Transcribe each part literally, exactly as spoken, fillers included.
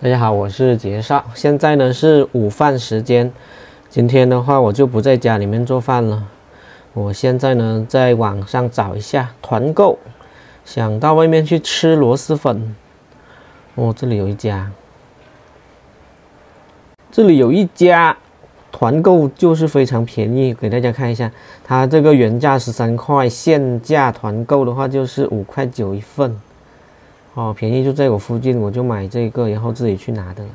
大家好，我是杰少。现在呢是午饭时间，今天的话我就不在家里面做饭了，我现在呢在网上找一下团购，想到外面去吃螺蛳粉。哦，这里有一家，这里有一家团购就是非常便宜，给大家看一下，它这个原价十三块，现价团购的话就是五块九一份。 哦，便宜就在我附近，我就买这个，然后自己去拿的了。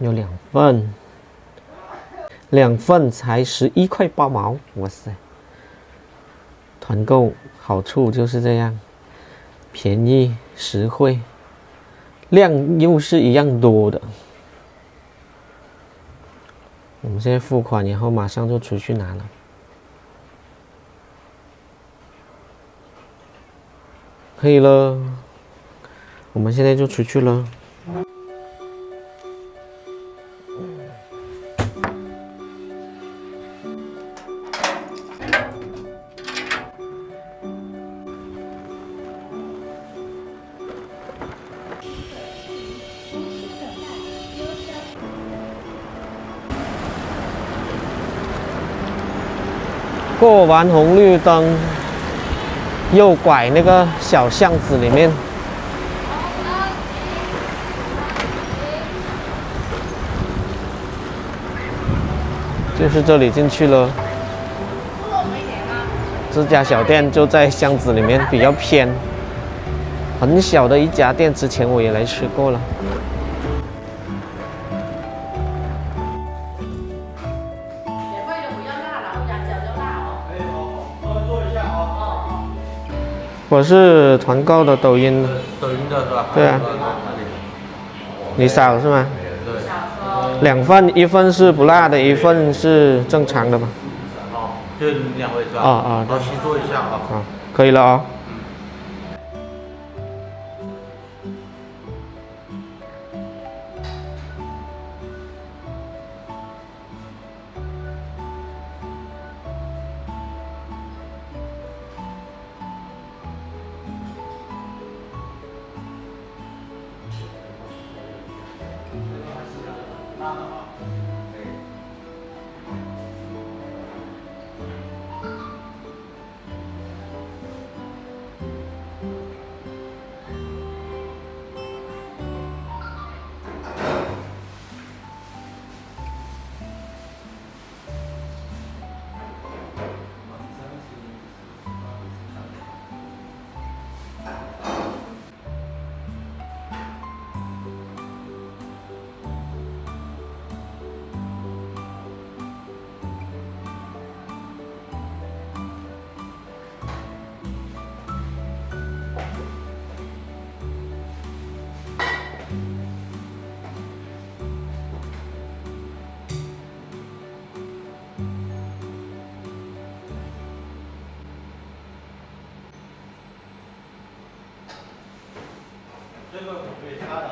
有两份，两份才十一块八毛，哇塞！团购好处就是这样，便宜实惠，量又是一样多的。我们现在付款，然后马上就出去拿了。 可以了，我们现在就出去了。过完红绿灯。 右拐那个小巷子里面，就是这里进去了。这家小店就在巷子里面，比较偏，很小的一家店。之前我也来吃过了。 我是团购的抖音的，抖音的是吧？对啊，你少是吗？对，两份，一份是不辣的，一份是正常的嘛。哦，就你们两位是吧？啊啊，我先做一下啊。啊，可以了啊。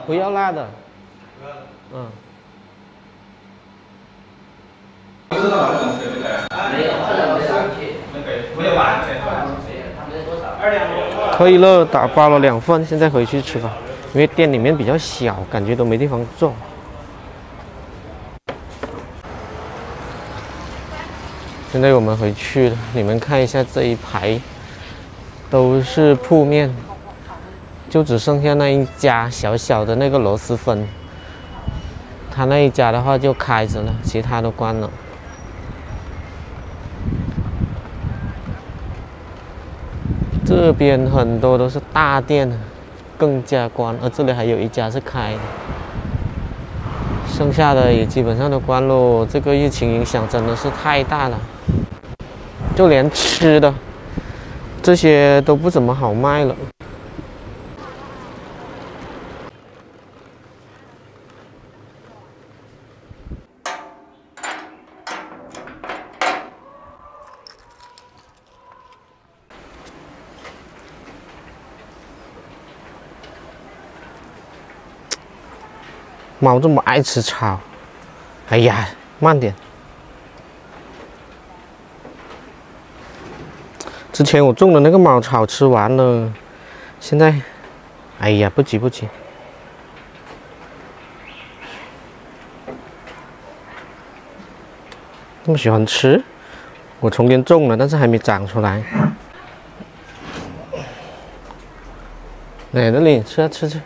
不要辣的，嗯。知道了，没有，没有吧？可以了，打包了两份，现在回去吃吧，因为店里面比较小，感觉都没地方坐。 现在我们回去了，你们看一下这一排都是铺面，就只剩下那一家小小的那个螺蛳粉，他那一家的话就开着了，其他都关了。这边很多都是大店，更加关，而这里还有一家是开的，剩下的也基本上都关喽。这个疫情影响真的是太大了。 就连吃的这些都不怎么好卖了。猫这么爱吃草，哎呀，慢点。 之前我种的那个猫草吃完了，现在，哎呀，不急不急。那么喜欢吃。我从前种了，但是还没长出来。哎，那里吃啊吃去。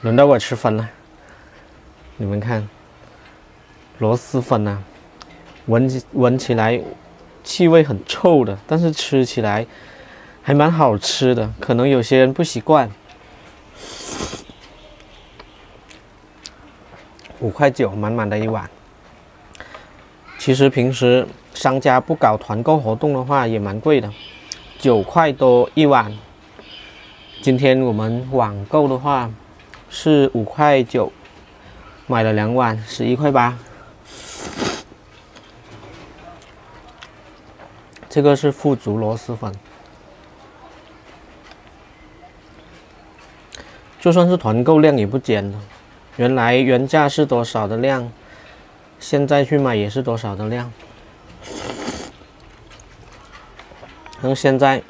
轮到我吃粉了，你们看，螺蛳粉啊，闻起闻起来气味很臭的，但是吃起来还蛮好吃的。可能有些人不习惯。五块九，满满的一碗。其实平时商家不搞团购活动的话，也蛮贵的，九块多一碗。今天我们网购的话。 是五块九，买了两碗，十一块八。这个是腐竹螺蛳粉，就算是团购量也不减了。原来原价是多少的量，现在去买也是多少的量。然后现在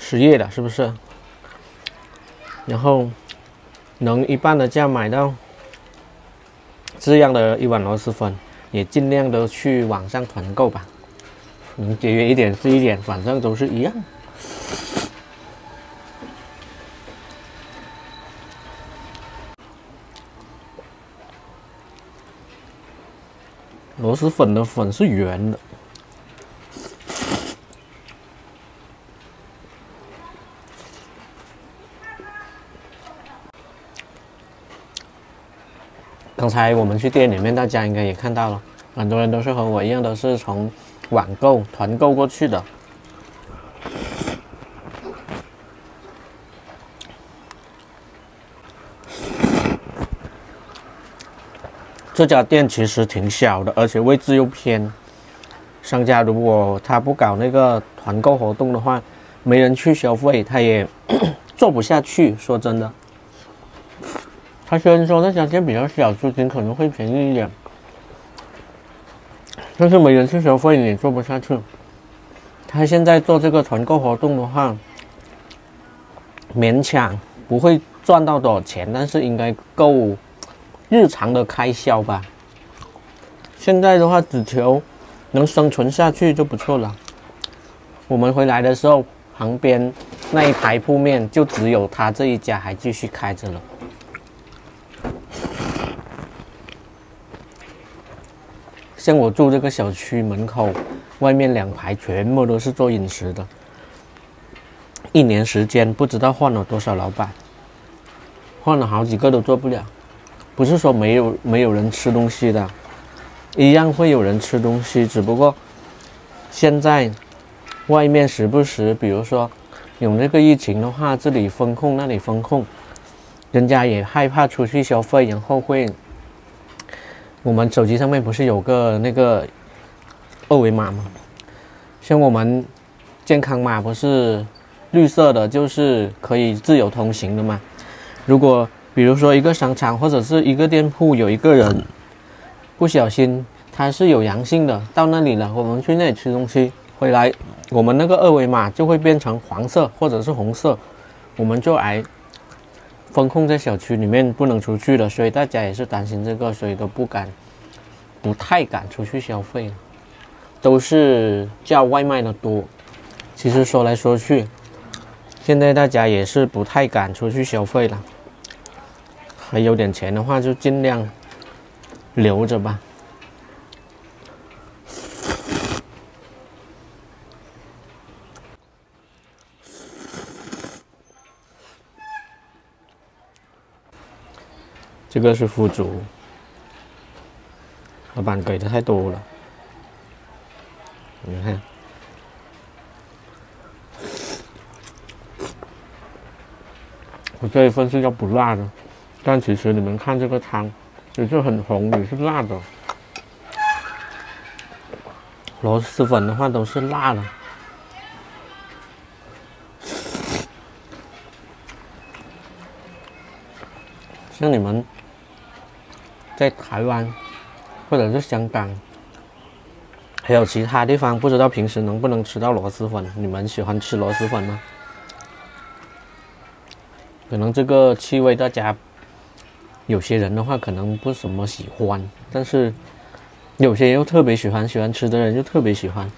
失业了，是不是？ 然后能一半的价买到这样的一碗螺蛳粉，也尽量的去网上团购吧，能节约一点是一点，反正都是一样。螺蛳粉的粉是圆的。 刚才我们去店里面，大家应该也看到了，很多人都是和我一样，都是从网购、团购过去的。这家店其实挺小的，而且位置又偏。商家如果他不搞那个团购活动的话，没人去消费，他也做不下去。说真的。 他虽然说那家店比较小，租金可能会便宜一点，但是没人去消费你也做不下去。他现在做这个团购活动的话，勉强不会赚到多少钱，但是应该够日常的开销吧。现在的话，只求能生存下去就不错了。我们回来的时候，旁边那一排铺面就只有他这一家还继续开着了。 像我住这个小区门口，外面两排全部都是做饮食的。一年时间不知道换了多少老板，换了好几个都做不了。不是说没有没有人吃东西的，一样会有人吃东西，只不过现在外面时不时，比如说有那个疫情的话，这里封控那里封控，人家也害怕出去消费，然后会。 我们手机上面不是有个那个二维码吗？像我们健康码不是绿色的，就是可以自由通行的嘛。如果比如说一个商场或者是一个店铺有一个人不小心他是有阳性的，到那里了，我们去那里吃东西，回来我们那个二维码就会变成黄色或者是红色，我们就挨。 风控在小区里面不能出去了，所以大家也是担心这个，所以都不敢，不太敢出去消费了，都是叫外卖的多。其实说来说去，现在大家也是不太敢出去消费了。还有点钱的话，就尽量留着吧。这个是腐竹，老板给的太多了，你看，我这一份是要不辣的，但其实你们看这个汤也是很红，也是辣的。螺蛳粉的话都是辣的。 像你们在台湾或者是香港，还有其他地方，不知道平时能不能吃到螺蛳粉？你们喜欢吃螺蛳粉吗？可能这个气味大家有些人的话可能不怎么喜欢，但是有些人又特别喜欢，喜欢吃的人就特别喜欢。